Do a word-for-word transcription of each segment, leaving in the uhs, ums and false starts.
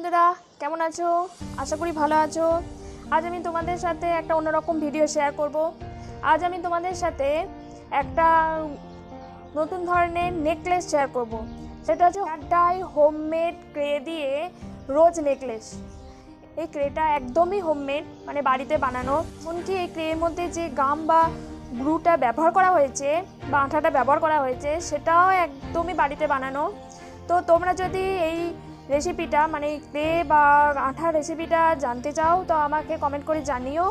বন্ধুরা কেমন আছো আশা করি ভালো আছো আজ আমি তোমাদের সাথে একটা অন্যরকম ভিডিও শেয়ার করব আজ আমি তোমাদের সাথে একটা নতুন ধরনের নেকলেস শেয়ার করব সেটা হচ্ছে ডাই হোমমেড ক্রে দিয়ে রোজ নেকলেস এই ক্রেটা একদমই হোমমেড মানে বাড়িতে বানানো এমনকি এই ক্রের মধ্যে যে গাম বা গ্লুটা ব্যবহার করা হয়েছে বা আঠাটা ব্যবহার করা হয়েছে সেটাও একদমই বাড়িতে বানানো তো তোমরা যদি এই रेसिपिटा माने क्रे बा आठा रेसिपिटा जानते चाओ तो आमाके कमेंट करे जानियो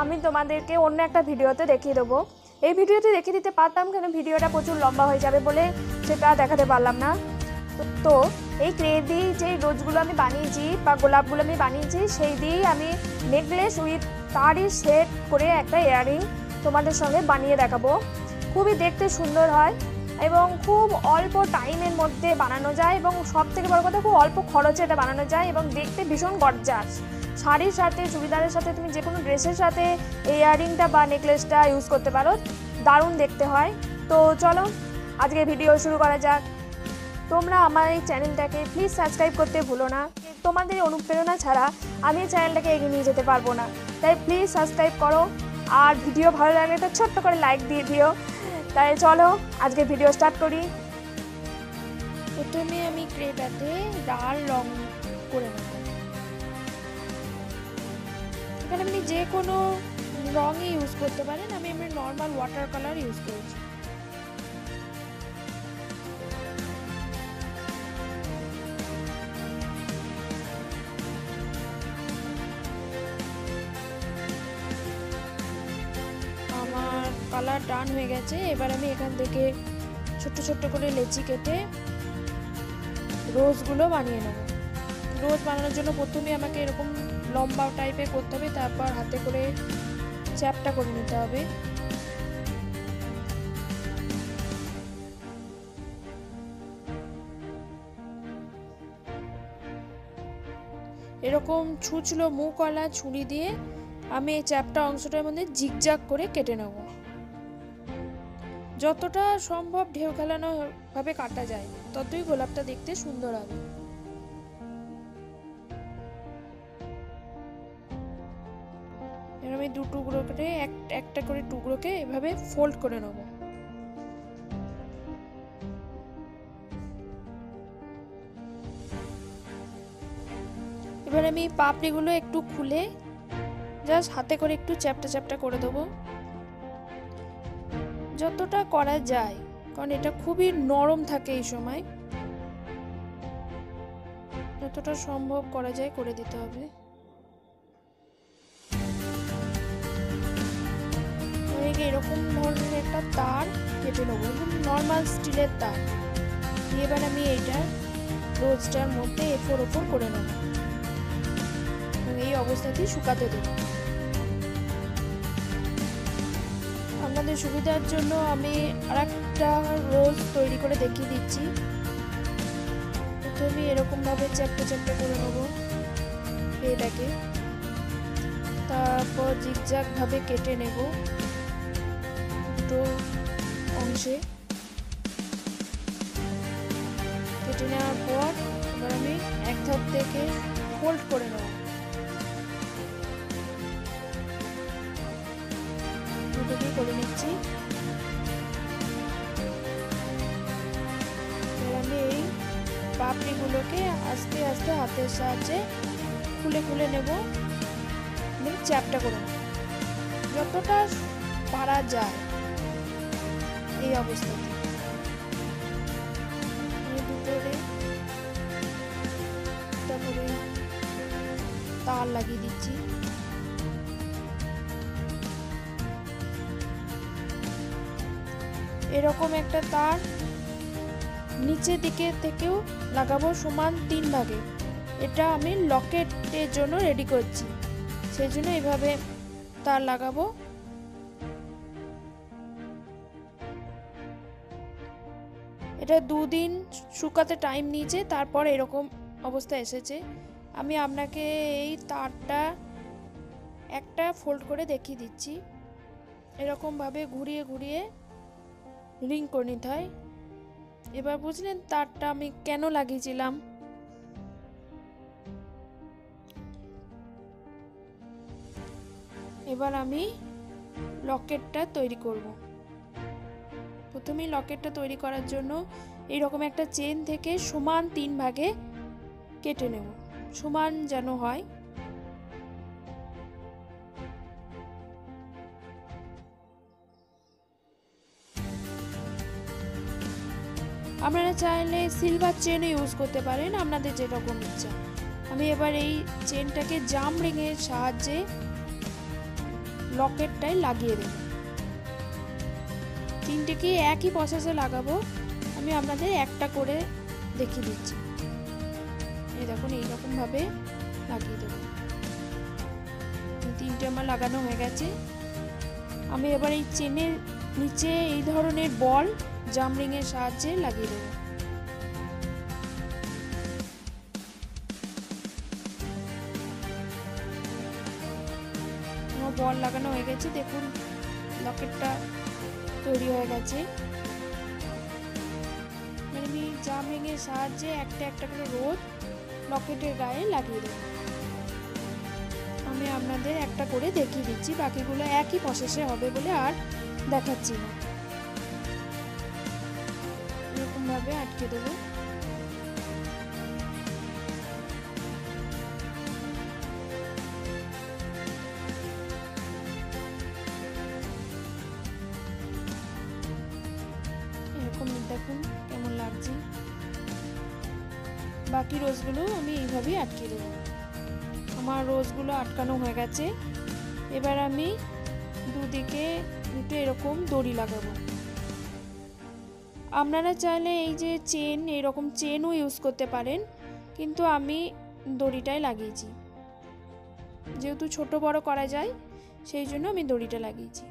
आमी तोमादेरके अन्य एकटा भिडियोते देखिए देबो एई भिडियोते देखिए दिते पारताम कारण भिडियोटा प्रचुर लम्बा हये जाबे बोले सेटा देखाते पारलाम ना तो एई क्रे दिये जे रोजगुलो आमी बानियेछि बा गोलापगुलो आमी बानियेछि सेई दिये आमी नेकलेस उइथ तारई सेट करे एकटा इयारिंग तोमादेर संगे बानिये देखाबो खूबई देखते सुंदर हय এবং খুব অল্প টাইমের মধ্যে বানানো যায় এবং সবথেকে বড় কথা খুব অল্প খরচে এটা বানানো যায় এবং দেখতে ভীষণ গর্জাস শাড়ির সাথে চুড়িদারের সাথে তুমি যে কোনো ড্রেসের সাথে এই ইয়ারিংটা বা নেকলেসটা ইউজ করতে পারো দারুণ দেখতে হয় তো চলো আজকে ভিডিও শুরু করা যাক তোমরা আমার এই চ্যানেলটাকে প্লিজ সাবস্ক্রাইব করতে ভুলো না তোমাদের অনুপ্রেরণা ছাড়া আমি এই চ্যানেলটাকে এগিয়ে নিয়ে যেতে পারবো না তাই প্লিজ সাবস্ক্রাইব করো আর ভিডিও ভালো লাগলে একটা ছোট্ট করে লাইক দিয়ে দিও তাই চলো আজকে ভিডিও স্টার্ট করি প্রথমে আমি ক্রেটাতে লাল রং করে নেব এখানে আপনি যে কোনো রঙই ইউজ করতে পারেন আমি এমনি নরমাল ওয়াটার কালার ইউজ করেছি कलर डान हो गए एबार आमी एखान थेके छोटो छोटो करे लेची केटे रोजगुलो बानिये नेब रोज बानानोर जोन्नो प्रथमेई आमाके एरकम लम्बा टाइपेर करते होबे तारपर हाथे करे च्यापटा करे निते होबे एरकम छुचलो मुखवाला छुरी दिये आमी एई च्यापटा अंशटार मध्य झिकझाक करे केटे नेब যতটা সম্ভব ঢেউ খেলানো ভাবে কাটা যায় ততই গোলাপটা দেখতে সুন্দর হবে এরমই দুটো টুকরো করে এক একটা করে টুকরোকে এভাবে ফোল্ড করে নেব এবার আমি পাপড়িগুলো একটু খুলে জাস্ট হাতে করে একটু চ্যাপটা চ্যাপটা করে দেব যতটা করা যায় কারণ এটা খুবই নরম থাকে এই সময় যতটা সম্ভব করা যায় করে দিতে হবে এরকম ধরনের একটা তার কেটে নেব নরমাল স্টিলের তার এবার আমি এটা রোজটার মধ্যে এফোর ওপর করে নেব এই অবস্থাতেই শুকাতে দেব আপনাদের সুবিধার জন্য আমি আরেকটা রোজ তৈরি করে দেখিয়ে দিচ্ছি প্রথমে এরকম ভাবে চ্যাপটা চ্যাপটা করে নেব এটাকে তারপর জিগজাগ ভাবে কেটে নেব দুটো অংশে কেটে নেওয়ার পর এবার আমি এক ধাপ থেকে ফোল্ড করে নেব করে নিচ্ছি আমি এই পাপড়িগুলোকে আস্তে আস্তে হাতের সাহায্যে খুলে খুলে নেব নিয়ে চ্যাপটা করে নেব যতটা পারা যায় এই অবস্থাতে দুটোরে তারপরে তার লাগিয়ে দিচ্ছি এরকম একটা তার নিচের দিকে থেকেও লাগাবো সমান তিন ভাগে এটা আমি লকেটের জন্য রেডি করছি সেই জন্য এইভাবে তার লাগাবো এটা দুদিন শুকাতে টাইম নিয়েছে তারপর এরকম অবস্থা এসেছে আমি আপনাকে এই তারটা একটা ফোল্ড করে দেখিয়ে দিচ্ছি এরকমভাবে ঘুরিয়ে ঘুরিয়ে রিং করে নিতে হয় এবার বুঝলেন তারটা আমি কেন লাগিয়েছিলাম এবার আমি লকেটটা তৈরি করব। প্রথমে লকেটটা তৈরি করার জন্য এই রকম একটা চেন থেকে সমান তিন ভাগে কেটে নেব, সমান যেন হয়। আপনারা চাইলে সিলভার চেনও ইউজ করতে পারেন, আপনাদের যেরকম ইচ্ছা। আমি এবার এই চেনটাকে জাম রিংয়ের সাহায্যে লকেটটায় লাগিয়ে দেব। তিনটেকে একই প্রসেসে লাগাবো, আমি আপনাদের একটা করে দেখিয়ে দিচ্ছি। এই দেখুন, এইরকমভাবে লাগিয়ে দেব। তিনটে আমার লাগানো হয়ে গেছে। আমি এবার এই চেনের নিচে এই ধরনের বল জাম রিংয়ের সাহায্যে লাগিয়ে দেব। আমার বল লাগানো হয়ে গেছে, দেখুন লকেটটা তৈরি হয়ে গেছে। আমি জাম রিংয়ের সাহায্যে একটা একটা করে রোদ লকেটের গায়ে লাগিয়ে দেব। আমি আপনাদের একটা করে দেখিয়ে দিচ্ছি, বাকিগুলো একই প্রসেসে হবে বলে আর দেখাচ্ছি না। ভাবে আটকে দেব। এরকম দেখুন কেমন লাগছে। বাকি রোজগুলো আমি এইভাবেই আটকে দেব। আমার রোজগুলো আটকানো হয়ে গেছে। এবার আমি দুদিকে দুটো এরকম দড়ি লাগাবো। আপনারা চাইলে এই যে চেন, এরকম চেনও ইউজ করতে পারেন, কিন্তু আমি দড়িটাই লাগিয়েছি, যেহেতু ছোট বড় করা যায় সেই জন্য আমি দড়িটা লাগিয়েছি।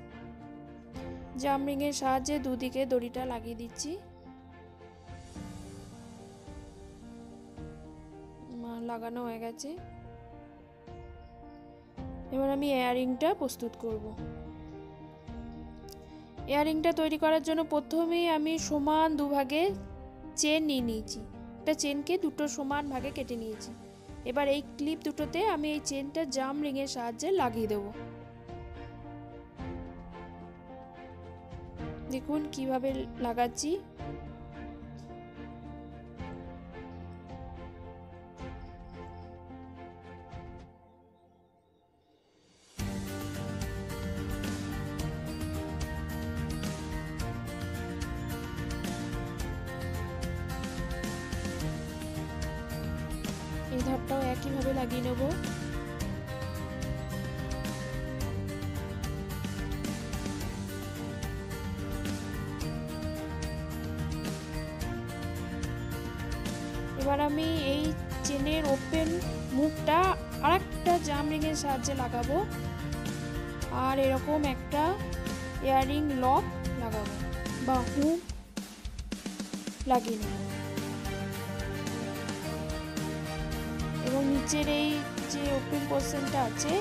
জাম রিংয়ের সাহায্যে দুদিকে দড়িটা লাগিয়ে দিচ্ছি। লাগানো হয়ে গেছে। এবার আমি ইয়াররিংটা প্রস্তুত করব। ইয়াররিংটা তৈরি করার জন্য প্রথমেই আমি সমান দুভাগে চেন নিয়ে নিয়েছি, একটা চেনকে দুটো সমান ভাগে কেটে নিয়েছি। এবার এই ক্লিপ দুটোতে আমি এই চেনটা জাম রিংয়ের সাহায্যে লাগিয়ে দেব। দেখুন কিভাবে লাগাচ্ছি। এই ধাপটাও একইভাবে লাগিয়ে নেব। এবার আমি এই চেনের ওপেন মুখটা আরেকটা জাম রিংয়ের সাহায্যে লাগাবো, আর এরকম একটা ইয়াররিং লক লাগাবো বা হুক লাগিয়ে নেব। এবং নিচের এই যে ওপেন পোর্শনটা আছে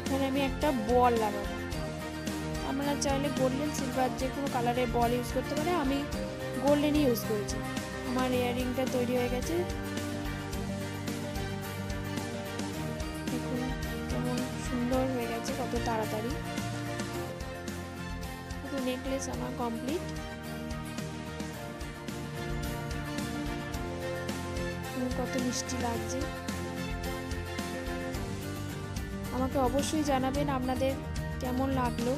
এখানে আমি একটা বল লাগাবো। আপনারা চাইলে গোল্ডেন, সিলভার, যে কোনো কালারের বল ইউজ করতে পারে। আমি গোল্ডেনই ইউজ করেছি। আমার ইয়াররিংটা তৈরি হয়ে গেছে, দেখুন কেমন সুন্দর হয়ে গেছে, কত তাড়াতাড়ি। নেকলেস আমার কমপ্লিট। কত মিষ্টি লাগছে। আমাকে অবশ্যই জানাবেন আপনাদের কেমন লাগলো।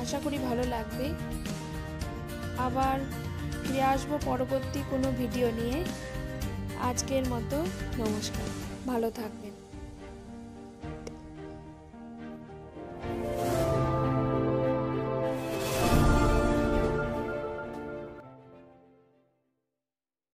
আশা করি ভালো লাগবে। আবার ফিরে আসবো পরবর্তী কোনো ভিডিও নিয়ে। আজকের মতো নমস্কার, ভালো থাকবেন।